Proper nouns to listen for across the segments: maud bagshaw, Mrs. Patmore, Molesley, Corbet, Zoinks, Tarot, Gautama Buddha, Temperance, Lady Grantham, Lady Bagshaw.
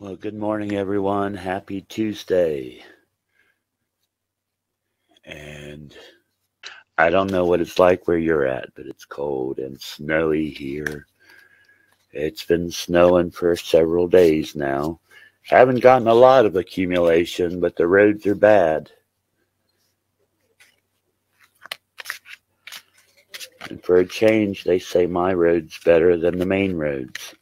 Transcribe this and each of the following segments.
Well, good morning, everyone. Happy Tuesday. And I don't know what it's like where you're at, but it's cold and snowy here. It's been snowing for several days now. Haven't gotten a lot of accumulation, but the roads are bad. And for a change, they say my road's better than the main roads.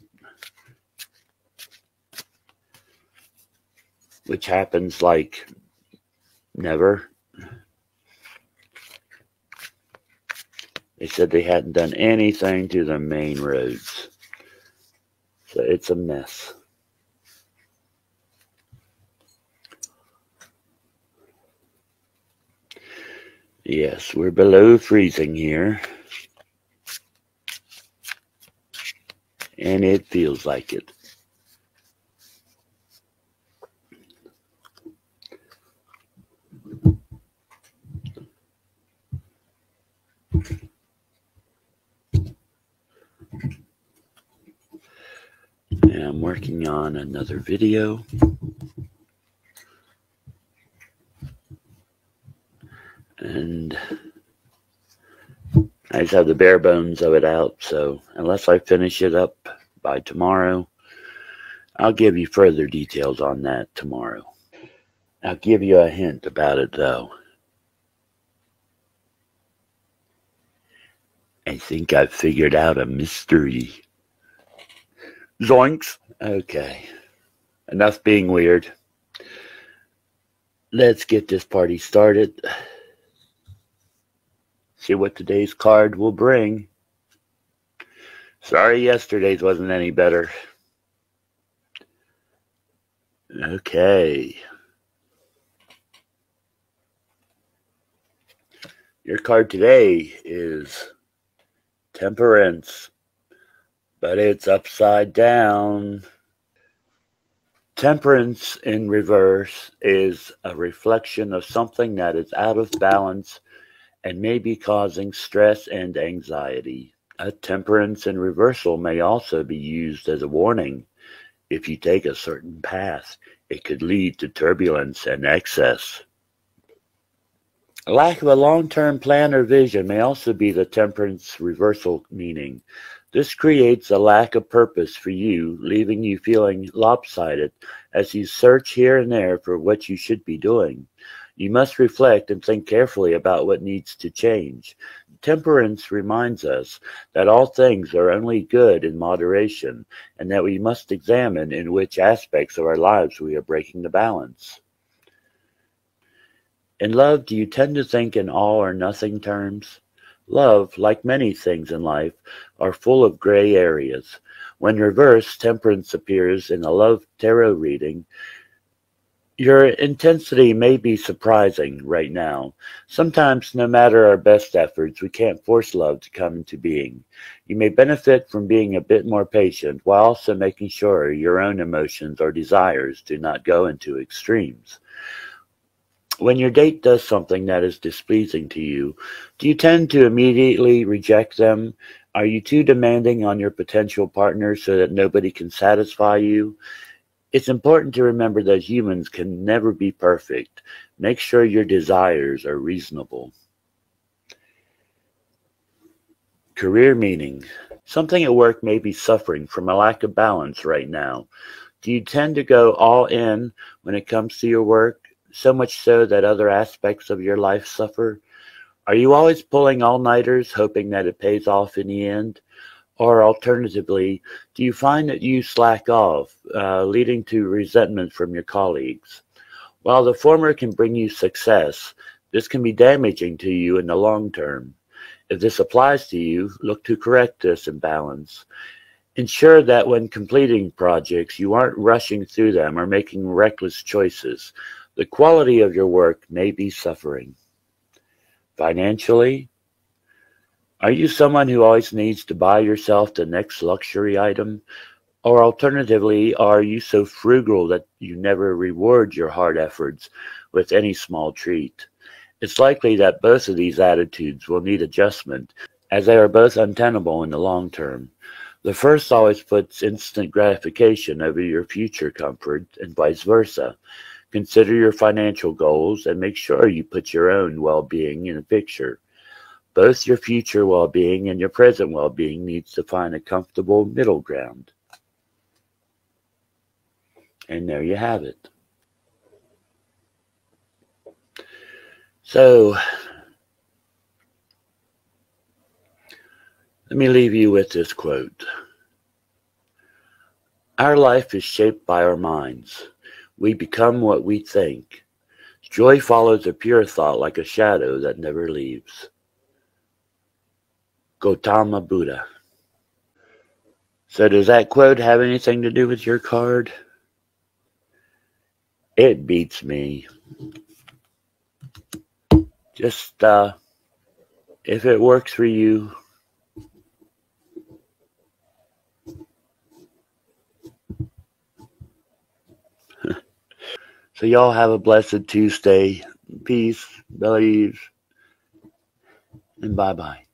Which happens like never. They said they hadn't done anything to the main roads. So it's a mess. Yes, we're below freezing here. And it feels like it. And I'm working on another video. And I just have the bare bones of it out. So unless I finish it up by tomorrow, I'll give you further details on that tomorrow. I'll give you a hint about it, though. I think I've figured out a mystery. Zoinks. Okay. Enough being weird. Let's get this party started. See what today's card will bring. Sorry yesterday's wasn't any better. Okay. Your card today is Temperance. But it's upside down. Temperance in reverse is a reflection of something that is out of balance and may be causing stress and anxiety. A temperance in reversal may also be used as a warning. If you take a certain path, it could lead to turbulence and excess. A lack of a long-term plan or vision may also be the temperance reversal meaning. This creates a lack of purpose for you, leaving you feeling lopsided as you search here and there for what you should be doing. You must reflect and think carefully about what needs to change. Temperance reminds us that all things are only good in moderation, and that we must examine in which aspects of our lives we are breaking the balance. In love, do you tend to think in all or nothing terms? Love, like many things in life, are full of gray areas. When reverse temperance appears in a love tarot reading, your intensity may be surprising right now. Sometimes, no matter our best efforts, we can't force love to come into being. You may benefit from being a bit more patient while also making sure your own emotions or desires do not go into extremes. When your date does something that is displeasing to you, do you tend to immediately reject them? Are you too demanding on your potential partner so that nobody can satisfy you? It's important to remember that humans can never be perfect. Make sure your desires are reasonable. Career meaning. Something at work may be suffering from a lack of balance right now. Do you tend to go all in when it comes to your work? So much so that other aspects of your life suffer? Are you always pulling all-nighters, hoping that it pays off in the end? Or alternatively, do you find that you slack off, leading to resentment from your colleagues? While the former can bring you success, this can be damaging to you in the long term. If this applies to you, look to correct this imbalance. Ensure that when completing projects, you aren't rushing through them or making reckless choices. The quality of your work may be suffering. Financially, are you someone who always needs to buy yourself the next luxury item? Or alternatively, are you so frugal that you never reward your hard efforts with any small treat? It's likely that both of these attitudes will need adjustment, as they are both untenable in the long term. The first always puts instant gratification over your future comfort and vice versa. Consider your financial goals and make sure you put your own well-being in the picture. Both your future well-being and your present well-being needs to find a comfortable middle ground. And there you have it. So, let me leave you with this quote. Our life is shaped by our minds. We become what we think. Joy follows a pure thought like a shadow that never leaves. Gautama Buddha. So does that quote have anything to do with your card? It beats me. Just, if it works for you, so y'all have a blessed Tuesday. Peace, bellies, and bye-bye.